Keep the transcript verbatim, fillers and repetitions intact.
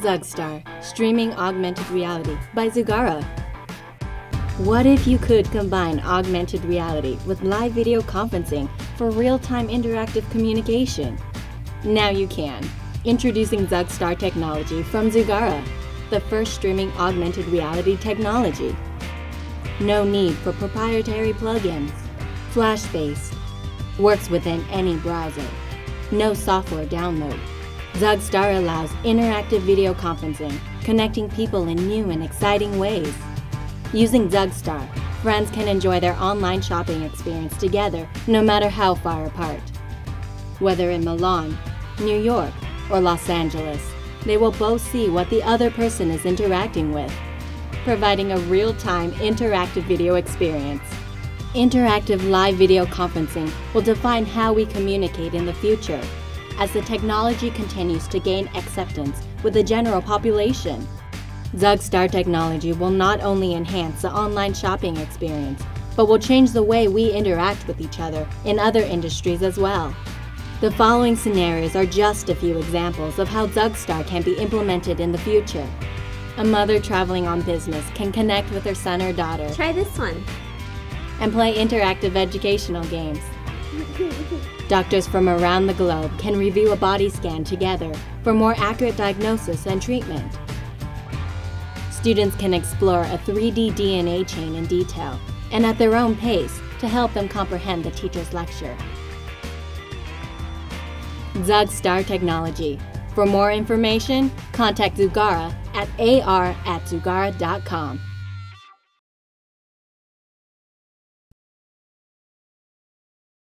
ZUGSTAR, Streaming Augmented Reality by Zugara. What if you could combine augmented reality with live video conferencing for real-time interactive communication? Now you can. Introducing ZUGSTAR technology from Zugara, the first streaming augmented reality technology. No need for proprietary plugins. Flash-based. Works within any browser. No software download. ZUGSTAR allows interactive video conferencing, connecting people in new and exciting ways. Using ZUGSTAR, friends can enjoy their online shopping experience together, no matter how far apart. Whether in Milan, New York, or Los Angeles, they will both see what the other person is interacting with, providing a real-time interactive video experience. Interactive live video conferencing will define how we communicate in the future, as the technology continues to gain acceptance with the general population. ZUGSTAR technology will not only enhance the online shopping experience, but will change the way we interact with each other in other industries as well. The following scenarios are just a few examples of how ZUGSTAR can be implemented in the future. A mother traveling on business can connect with her son or daughter. Try this one. And play interactive educational games. Doctors from around the globe can review a body scan together for more accurate diagnosis and treatment. Students can explore a three D D N A chain in detail and at their own pace to help them comprehend the teacher's lecture. ZUGSTAR technology. For more information, contact Zugara at A R at zugara dot com.